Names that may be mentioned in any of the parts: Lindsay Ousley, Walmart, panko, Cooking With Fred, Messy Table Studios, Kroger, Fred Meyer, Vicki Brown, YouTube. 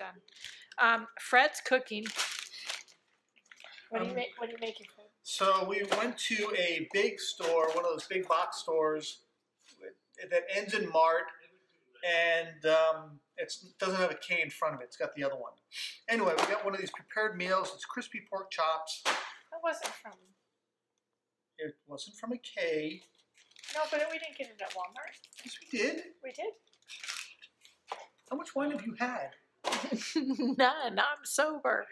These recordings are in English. done. Fred's cooking. What are you making, Fred? So we went to a big store, one of those big box stores that ends in Mart, and it doesn't have a K in front of it. It's got the other one. Anyway, we got one of these prepared meals. It's crispy pork chops. That wasn't from... It wasn't from a K. No, but we didn't get it at Walmart. Yes, we did. We did. How much wine have you had? None. I'm sober.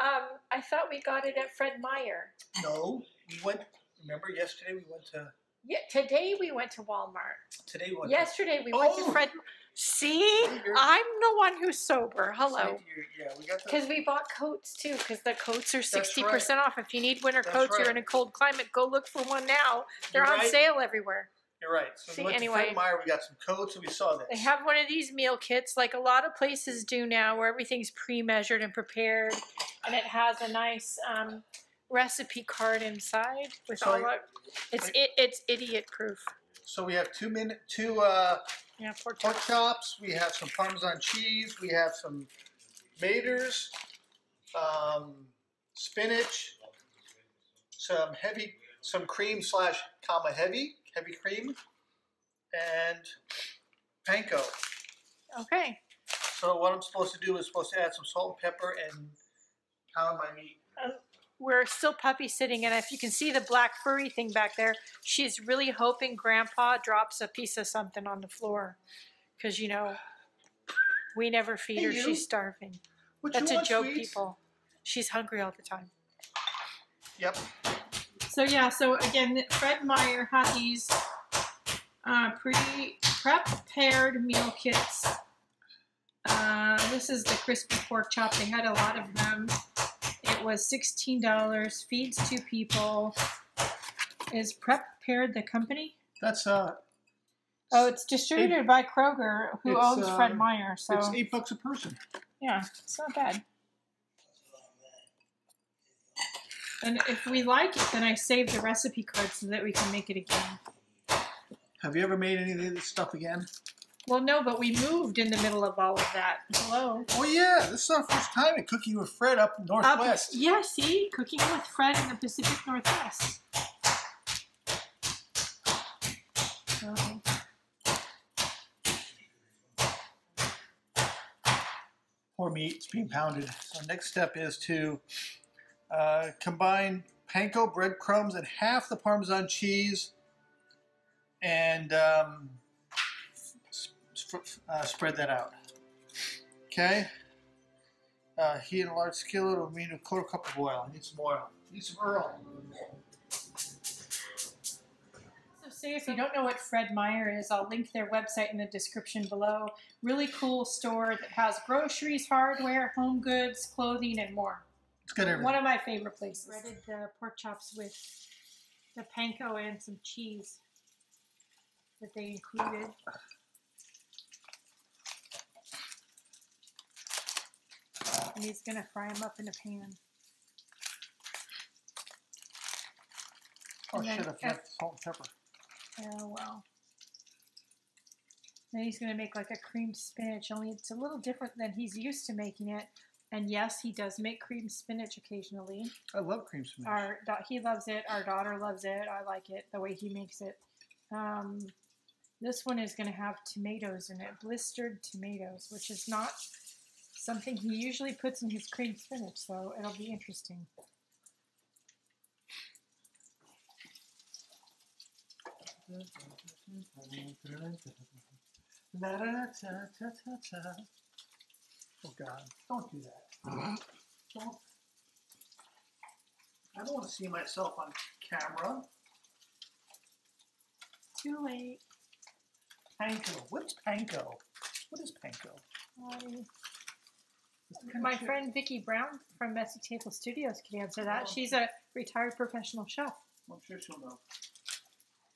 I thought we got it at Fred Meyer. No, we went. Remember, yesterday we went to. Yeah, today we went to Walmart. Today we went. Yesterday to... we went to Fred. See, I'm the one who's sober. Hello. Yeah, we got. Because we bought coats too. Because the coats are 60% off. If you need winter coats, you're in a cold climate. Go look for one now. They're on sale everywhere. You're right. So see, we went to Fred Meyer, we got some coats, and we saw this. They have one of these meal kits, like a lot of places do now, where everything's pre-measured and prepared, and it has a nice recipe card inside. With so all it's idiot-proof. So we have pork chops. We have some Parmesan cheese. We have some maters, spinach, some cream heavy cream, and panko. Okay. So what I'm supposed to do is supposed to add some salt and pepper and pound my meat. We're still puppy sitting, and if you can see the black furry thing back there, she's really hoping Grandpa drops a piece of something on the floor. Because, you know, we never feed her. You? She's starving. That's a joke, people. She's hungry all the time. Yep. So yeah, so again, Fred Meyer had these prepared meal kits. This is the crispy pork chop. They had a lot of them. It was $16. Feeds 2 people. Is prepared the company? That's Oh, it's distributed by Kroger, who owns Fred Meyer. So it's $8 a person. Yeah, it's not bad. And if we like it, then I save the recipe card so that we can make it again. Have you ever made any of this stuff again? Well, no, but we moved in the middle of all of that. Hello. Oh, yeah. This is our first time at Cooking with Fred up Northwest. Yeah, see? Cooking with Fred in the Pacific Northwest. Poor meat. It's being pounded. So next step is to... combine panko breadcrumbs and half the Parmesan cheese and spread that out. Okay. Heat in a large skillet will mean a quarter cup of oil. I need some oil. I need some Earl. So say if you don't know what Fred Meyer is, I'll link their website in the description below. Really cool store that has groceries, hardware, home goods, clothing, and more. One of my favorite places. Breaded the pork chops with the panko and some cheese that they included. And he's going to fry them up in a pan. Oh, should have left salt and pepper. Oh, well. Then he's going to make like a creamed spinach, only it's a little different than he's used to making it. And yes, he does make creamed spinach occasionally. I love creamed spinach. He loves it. Our daughter loves it. I like it the way he makes it. This one is going to have tomatoes in it, blistered tomatoes, which is not something he usually puts in his creamed spinach, so it'll be interesting. Oh God, don't do that. Don't. I don't want to see myself on camera. Too late. Panko. What's panko? What is panko? My friend Vicki Brown from Messy Table Studios can answer that. Oh. She's a retired professional chef. I'm sure she'll know.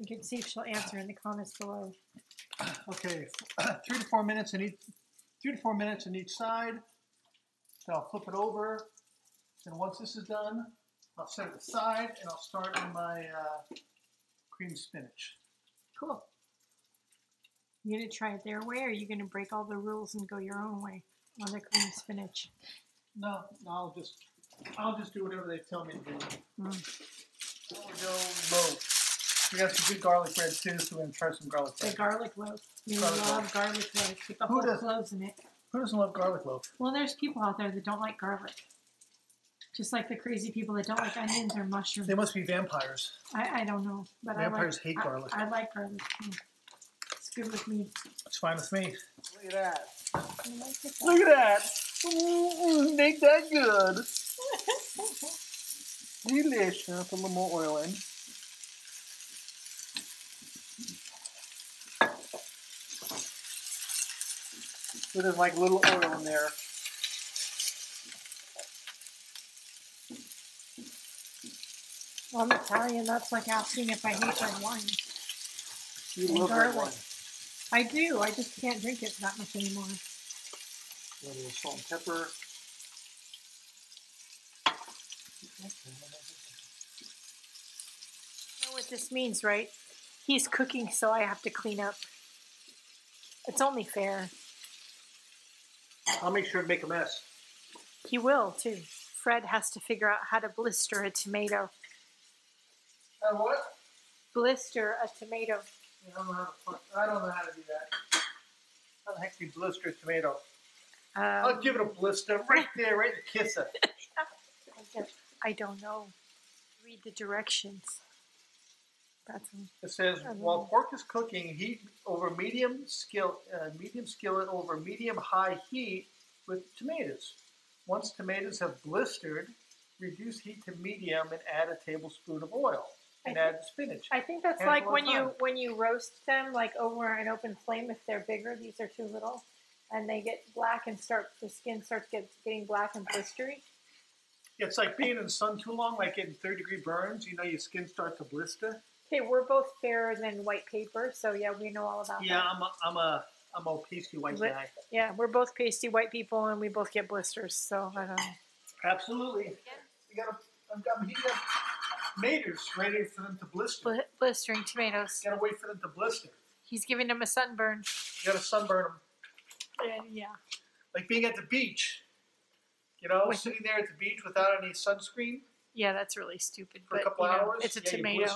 You can see if she'll answer in the comments below. Okay, 3 to 4 minutes in each. 2 to 4 minutes on each side. Then I'll flip it over. And once this is done, I'll set it aside and I'll start on my creamed spinach. Cool. You gonna try it their way, or are you gonna break all the rules and go your own way? Another kind of spinach. No, I'll just do whatever they tell me to do. Loaf. We got some good garlic bread too, so we're gonna try some garlic bread. The garlic loaf. We love garlic loaf. With the whole cloves in it. Who doesn't love garlic loaf? Well, there's people out there that don't like garlic. Just like the crazy people that don't like onions or mushrooms. They must be vampires. I don't know. But vampires hate garlic. I like garlic. It's good with me. It's fine with me. Look at that. Look at that. Ooh, make that good. Delicious. Put a little more oil in. So there's like little oil in there. Well, I'm Italian. That's like asking if I hate my wine. You love red wine. I do. I just can't drink it that much anymore. A little salt and pepper. You know what this means, right? He's cooking, so I have to clean up. It's only fair. I'll make sure to make a mess. He will, too. Fred has to figure out how to blister a tomato. And what? Blister a tomato. I don't know how to do that. How the heck do you blister a tomato? I'll give it a blister right there, right to kiss it. I don't know. Read the directions. It says, while pork is cooking, heat over medium skillet over medium-high heat with tomatoes. Once tomatoes have blistered, reduce heat to medium and add a tablespoon of oil. And add spinach. I think that's like when you roast them, like over an open flame. If they're bigger, these are too little, and they get black and the skin starts getting black and blistery. It's like being in the sun too long, like getting third-degree burns. You know, your skin starts to blister. Okay, we're both fairer than white paper, so yeah, we know all about that. Yeah, I'm a pasty white guy. Yeah, we're both pasty white people, and we both get blisters. So I don't know. Absolutely. Yeah. I've got heated up tomatoes ready for them to blister. Blistering tomatoes. Gotta wait for them to blister. He's giving them a sunburn. You gotta sunburn them. Yeah. Like being at the beach. You know, sitting there at the beach without any sunscreen. Yeah, that's really stupid. For a couple hours, it's a tomato.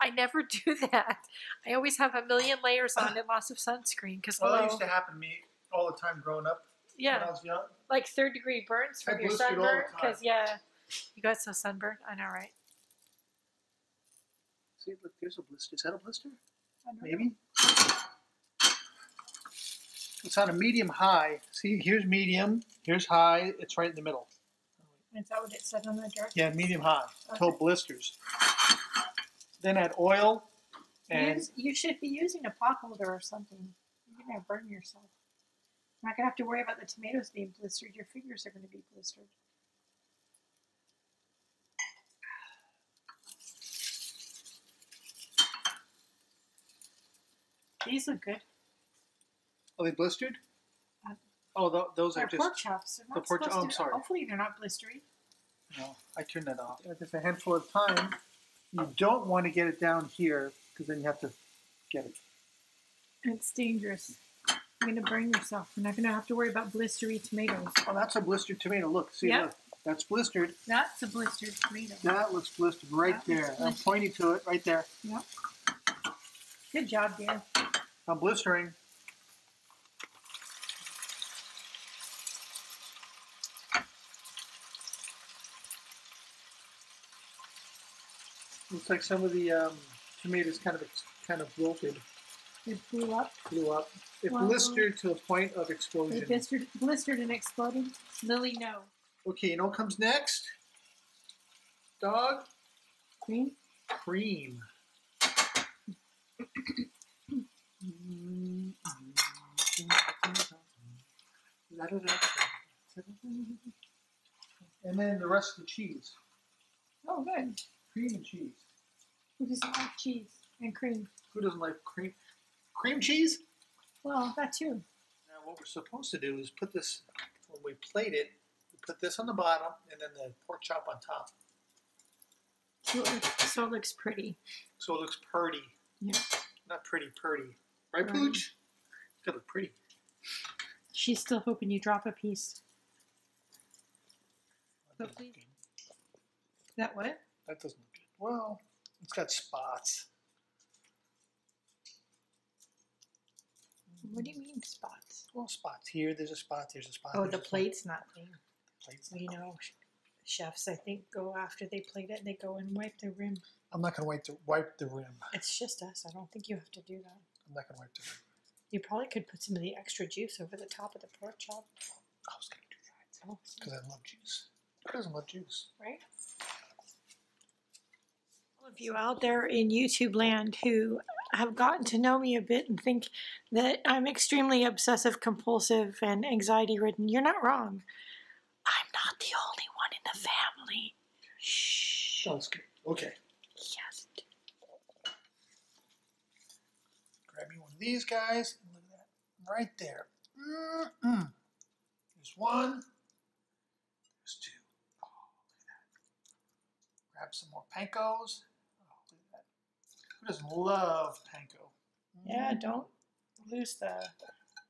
I never do that. I always have a million layers on and lots of sunscreen. That used to happen to me all the time growing up. Yeah. When I was young. Like third-degree burns from your sunburn. Because, yeah, you got so sunburned. I know, right? See, look, there's a blister. Is that a blister? I don't know. Maybe. It's on a medium-high. See, here's medium. Here's high. It's right in the middle. Is that what it said on the jar? Yeah, medium-high. Okay. Till blisters. Then add oil, and you should be using a pot holder or something. You're gonna burn yourself. You're not gonna have to worry about the tomatoes being blistered. Your fingers are gonna be blistered. These look good. Are they blistered? Those are just pork chops. The pork chops. Oh, I'm sorry. Hopefully they're not blistery. No, I turned that off. Just a handful of time. You don't want to get it down here because then you have to get it. It's dangerous. You're going to burn yourself. You're not going to have to worry about blistery tomatoes. Oh, that's a blistered tomato. Look, see, look. That's blistered. That's a blistered tomato. That looks blistered right there. I'm pointing to it right there. Yep. Good job, Dan. I'm blistering. Looks like some of the tomatoes kind of wilted. It blew up. It blistered to a point of explosion. It blistered and exploded. Lily, no. Okay, you know what comes next? Dog? Cream? Cream. And then the rest of the cheese. Oh, good. Cream and cheese. Who doesn't like cheese and cream? Who doesn't like cream? Cream cheese? Well, that too. Now what we're supposed to do is put this, when we plate it, we put this on the bottom and then the pork chop on top. So it looks pretty. So it looks purty. Yeah. Not pretty. Right, Pooch? It's got to look pretty. She's still hoping you drop a piece. That doesn't look good. That what? That doesn't look good. Well, it's got spots. What do you mean spots? Well, spots. Here, there's a spot. There's a spot. Oh, the plate's not clean. The plate's not clean. You know, chefs, I think, go after they plate it, they go and wipe the rim. I'm not going to wipe the rim. It's just us. I don't think you have to do that. I'm not going to wipe the rim. You probably could put some of the extra juice over the top of the pork chop. I was going to do that. Because I love juice. Who doesn't love juice? Right? All of you out there in YouTube land who have gotten to know me a bit and think that I'm extremely obsessive, compulsive, and anxiety-ridden, you're not wrong. I'm not the only one in the family. Shh. Sounds good. Okay. Yes. Grab me one of these guys. Look at that. Right there. Mm-mm. There's one. There's two. Oh, look at that. Grab some more pankos. Oh, look at that. Who doesn't love panko? Mm. Yeah, don't lose the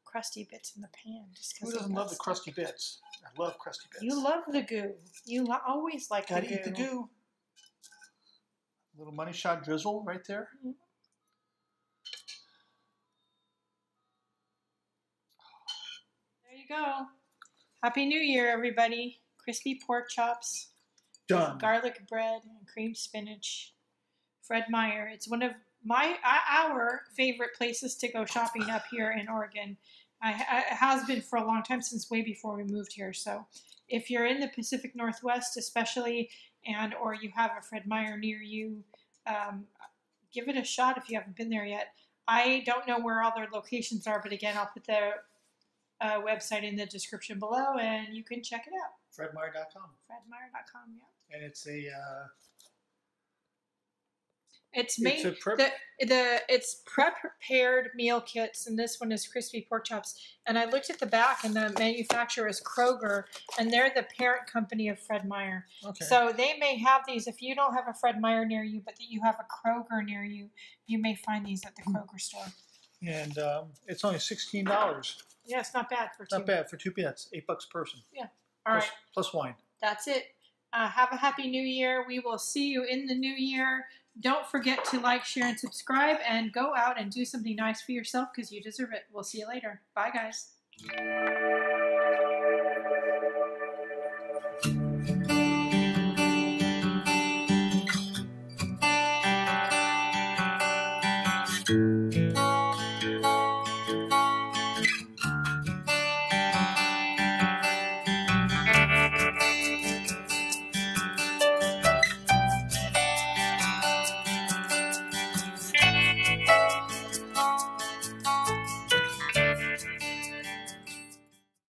crusty bits in the pan. Just who doesn't love the crusty bits? I love crusty bits. You love the goo. You always like the goo. Gotta eat the goo. A little money shot drizzle right there. Mm-hmm. There you go. Happy New Year, everybody. Crispy pork chops. Done. Garlic bread and cream spinach. Fred Meyer. It's one of our favorite places to go shopping up here in Oregon. It has been for a long time, since way before we moved here. So if you're in the Pacific Northwest especially, and or you have a Fred Meyer near you, give it a shot if you haven't been there yet. I don't know where all their locations are, but again, I'll put the website in the description below, and you can check it out. FredMeyer.com. FredMeyer.com, yeah. And it's a... It's prepared meal kits, and this one is crispy pork chops. And I looked at the back, and the manufacturer is Kroger, and they're the parent company of Fred Meyer. Okay. So they may have these. If you don't have a Fred Meyer near you, but that you have a Kroger near you, you may find these at the Kroger store. And it's only $16. Yeah, it's not bad for two. Not bad for 2 peanuts. $8 per person. Yeah. All right. Plus wine. That's it. Have a happy new year. We will see you in the new year. Don't forget to like, share, and subscribe, and go out and do something nice for yourself because you deserve it. We'll see you later. Bye, guys.